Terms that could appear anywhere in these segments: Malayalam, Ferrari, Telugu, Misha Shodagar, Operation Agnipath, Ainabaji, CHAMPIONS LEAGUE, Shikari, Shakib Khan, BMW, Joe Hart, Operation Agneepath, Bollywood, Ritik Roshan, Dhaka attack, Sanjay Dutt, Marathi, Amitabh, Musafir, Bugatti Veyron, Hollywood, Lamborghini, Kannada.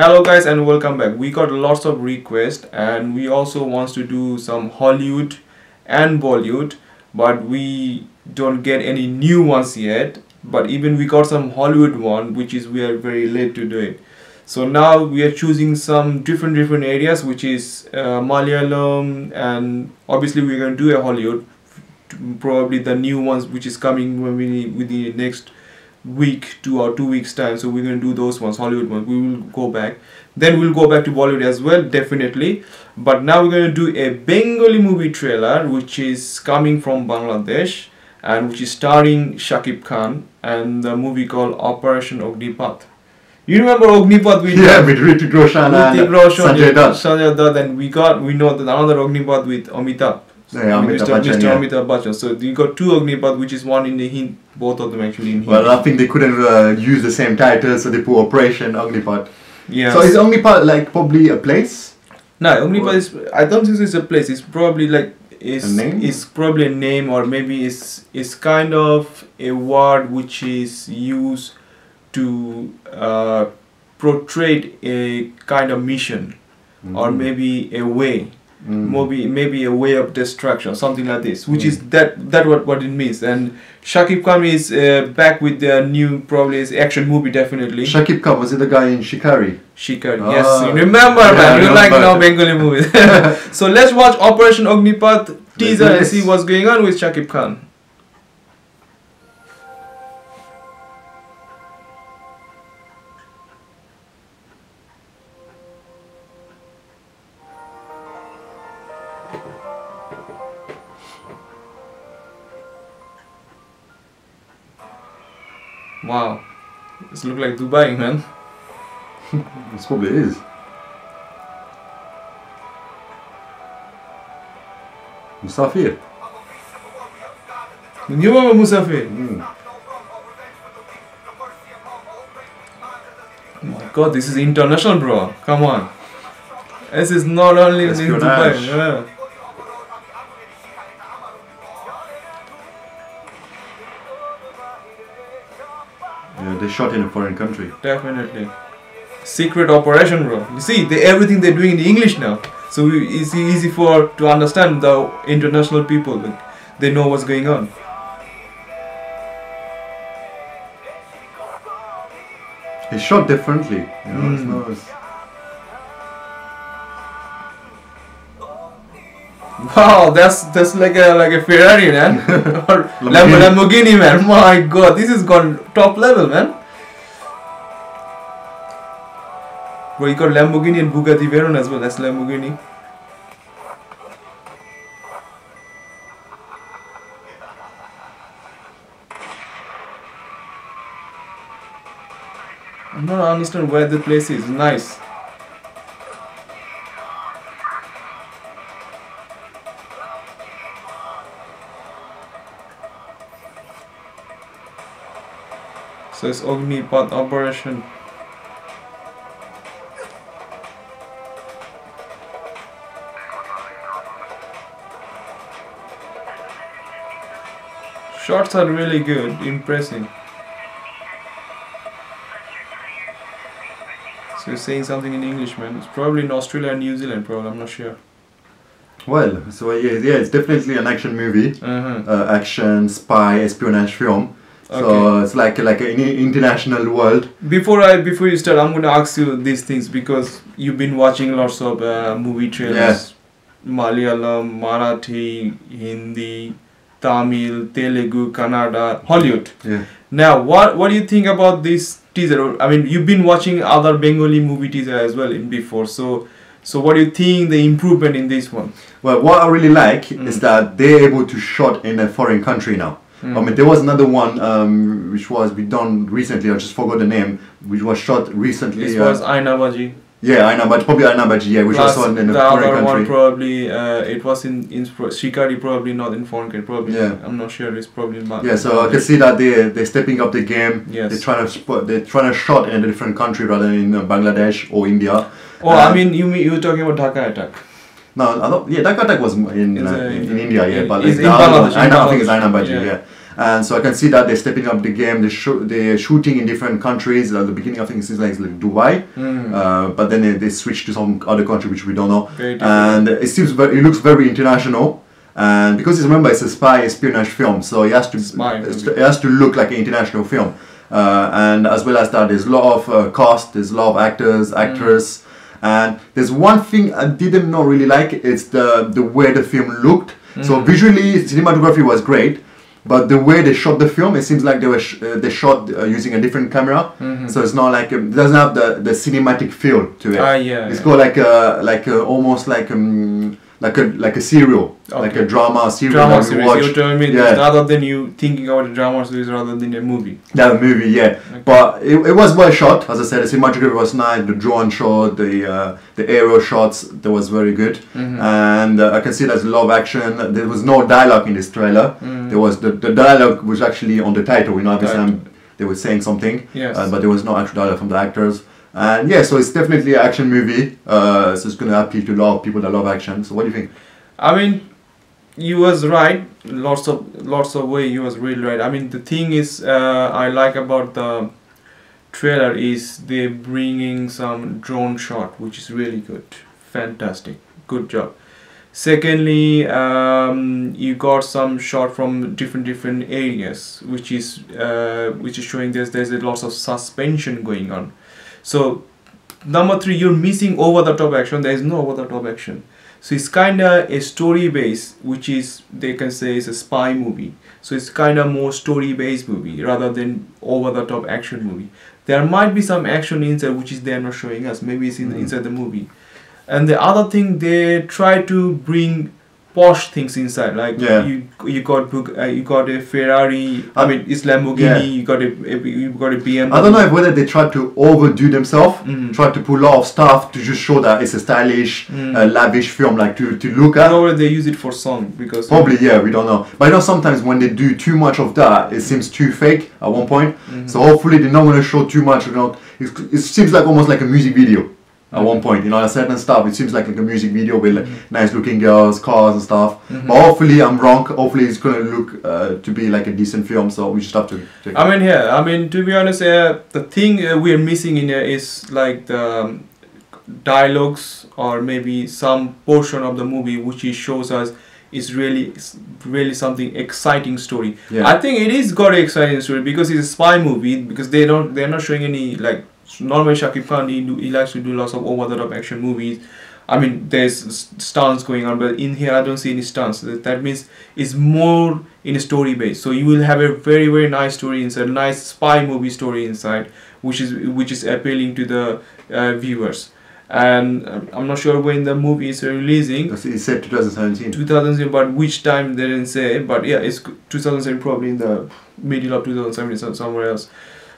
Hello guys and welcome back. We got lots of requests and we also want to do some Hollywood and Bollywood, but we don't get any new ones yet. But even we got some Hollywood one, which is we are very late to do it. So now we are choosing some different areas, which is Malayalam, and obviously we're going to do a Hollywood, probably the new ones which is coming within the next week, 2 or 2 weeks time. So we're going to do those ones, Hollywood ones. We will go back, then we'll go back to Bollywood as well, definitely. But now we're going to do a Bengali movie trailer which is coming from Bangladesh and which is starring Shakib Khan, and the movie called Operation Agnipath. You remember Agnipath? With Ritik Roshan and Sanjay Dutt. Sanjay Dutt, and we know that another Agnipath with Amitabh. Mr. Amitabh Bachchan. So you got two Agnipath, which is one in the Hindi, both of them actually in Hindi. Well, I think they couldn't use the same title, so they put Operation Agnipath. Yeah. So is Agnipath like probably a place? No, Agnipath is, I don't think it's a place. It's probably like is probably a name, or maybe it's kind of a word which is used to portray a kind of mission, or maybe a way. Maybe a way of destruction, something like this, which is what it means. And Shakib Khan is back with the new, probably his action movie, definitely. Shakib Khan, was it the guy in Shikari? Shikari, yes. You remember, yeah, man, you like now Bengali movies. So let's watch Operation Agnipath teaser and see what's going on with Shakib Khan. Wow, this looks like Dubai, man. This probably is. Musafir. You remember Musafir? Oh my god, this is international, bro. Come on. This is not only in Dubai. Yeah. Yeah, they shot in a foreign country. Definitely. Secret operation, bro. You see, everything they're doing in English now. So it's easy to understand the international people. Like, they know what's going on. They shot differently. You know, Wow, that's like a Ferrari, man, or Lamborghini, man. My God, this has gone top level, man. Bro, you got Lamborghini and Bugatti Veyron as well. That's Lamborghini. I'm not understand where the place is. Nice. So it's Agnipath operation. Shots are really good, impressive. So he's saying something in English, man. It's probably in Australia and New Zealand, probably, I'm not sure. Well, so yeah, it's definitely an action movie. Action, spy, espionage film. Okay. So it's like an international world. Before you start, I'm going to ask you these things because you've been watching lots of movie trailers. Yes. Malayalam, Marathi, Hindi, Tamil, Telugu, Kannada, Hollywood. Yeah. Now, what do you think about this teaser? I mean, you've been watching other Bengali movie teaser as well before. So what do you think the improvement in this one? Well, what I really like is that they're able to shoot in a foreign country now. I mean, there was another one which was done recently. I just forgot the name, which was shot recently. This was Ainabaji. Yeah, Ainabaji, probably Ainabaji. Yeah, which was shot in a foreign country. The other one probably it was in Shikari, probably not in foreign country. Probably, yeah. I'm not sure. It's probably not. Yeah, so I can see that they're stepping up the game. Yes. They're trying to shot in a different country rather than in Bangladesh or India. Oh, I mean, you're talking about Dhaka attack. No, I don't, yeah, Dhaka attack was in India, yeah, but it's in Bangladesh. I think it's Ainabaji, yeah. And so I can see that they're stepping up the game. They're shooting in different countries. At the beginning, I think it seems like Dubai, but then they switch to some other country which we don't know. And it seems it looks very international. And because remember, it's a spy espionage film, so it has to look like an international film. And as well as that, there's a lot of cast, there's a lot of actors, actresses. And there's one thing I didn't really like, it's the way the film looked. So visually, cinematography was great, but the way they shot the film, it seems like they shot using a different camera. So it's not like it doesn't have the cinematic feel to it. It's got like a serial, like a drama series. You're telling me rather than you thinking about a drama series rather than a movie. Okay. But it was well shot, as I said. The cinematography was nice. The drone shot, the aerial shots, that was very good. And I can see there's a lot of action. There was no dialogue in this trailer. There was the dialogue was actually on the title. You know, every time they were saying something, but there was no actual dialogue from the actors. And yeah, so it's definitely an action movie, so it's going to appeal to a lot of people that love action. So what do you think? I mean, you was right, lots of way you was really right. I mean, the thing is, I like about the trailer is they're bringing some drone shot, which is really good, fantastic, good job. Secondly, you got some shot from different areas, which is showing there's lots of suspension going on. So number 3, you're missing over the top action. There is no over the top action. So it's kind of a story based, which is they can say it's a spy movie. So it's kind of more story based movie rather than over the top action movie. There might be some action inside which is they're not showing us. Maybe it's inside the movie. And the other thing, they try to bring posh things inside, like you got a Ferrari, I mean it's Lamborghini, you got a BMW. I don't know whether they tried to overdo themselves, tried to pull off stuff to just show that it's a stylish, lavish film, like to look at. Or they use it for song, because probably we don't know. But I know sometimes when they do too much of that, it seems too fake at one point. So hopefully they're not going to show too much. You know, it seems like almost like a music video. At one point, you know, certain stuff, it seems like a music video with nice looking girls, cars and stuff. But hopefully I'm wrong. Hopefully it's going to look to be like a decent film, so we just have to check it. I mean, to be honest, the thing we're missing in here is like the dialogues, or maybe some portion of the movie which it shows us is really something exciting story. I think it is got an exciting story because it's a spy movie, because they're not showing any, like, normally Shakib Khan, he likes to do lots of over-the-top action movies. I mean, there's stunts going on, but in here I don't see any stunts. That means it's more in a story base. So you will have a very, very nice story inside, nice spy movie story inside, which is appealing to the viewers. And I'm not sure when the movie is releasing. It's said 2017. 2017, but which time they didn't say. But yeah, it's 2017, probably in the middle of 2017, somewhere else.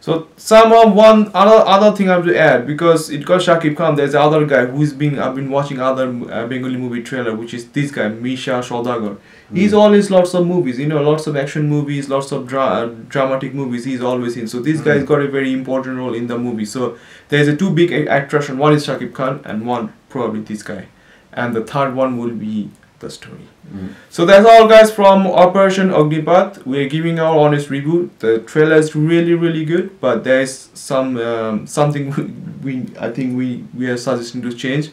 So somehow one other thing I have to add, because it got Shakib Khan. There's the other guy who's been, I've been watching other Bengali movie trailer, which is this guy Misha Shodagar. He's always lots of movies, you know, lots of action movies, lots of dramatic movies. He's always in. So this guy's got a very important role in the movie. So there's a two big attraction. One is Shakib Khan, and one probably this guy, and the third one will be the story. So that's all, guys, from Operation Agnipath. We're giving our honest review. The trailer is really good, but there's some something I think we are suggesting to change.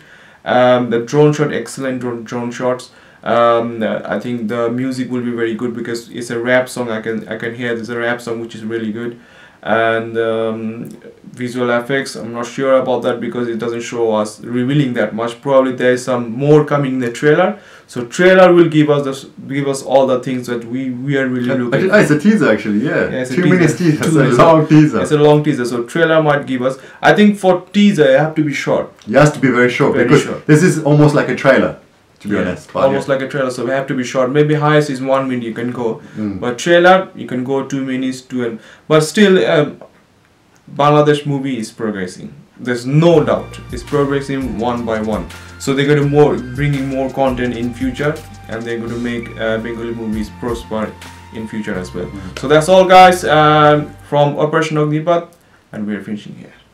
The drone shot, excellent drone shots. I think the music will be very good, because it's a rap song. I can hear there's a rap song which is really good. And visual effects, I'm not sure about that, because it doesn't show us revealing that much. Probably there's some more coming in the trailer, so trailer will give us all the things that we are really looking for. It's a teaser, actually. It's 2 minutes teaser. It's a long teaser. It's a long teaser, so trailer might give us. I think for teaser it have to be short. It has to be very short, because this is almost like a trailer. To be honest, almost like a trailer, so we have to be short. Maybe highest is 1 minute you can go, but trailer you can go 2 minutes but still, Bangladesh movie is progressing. There's no doubt it's progressing one by one. So they're going to bringing more content in future, and they're going to make Bengali movies prosper in future as well. So that's all, guys, from Operation Agnipath, and we're finishing here.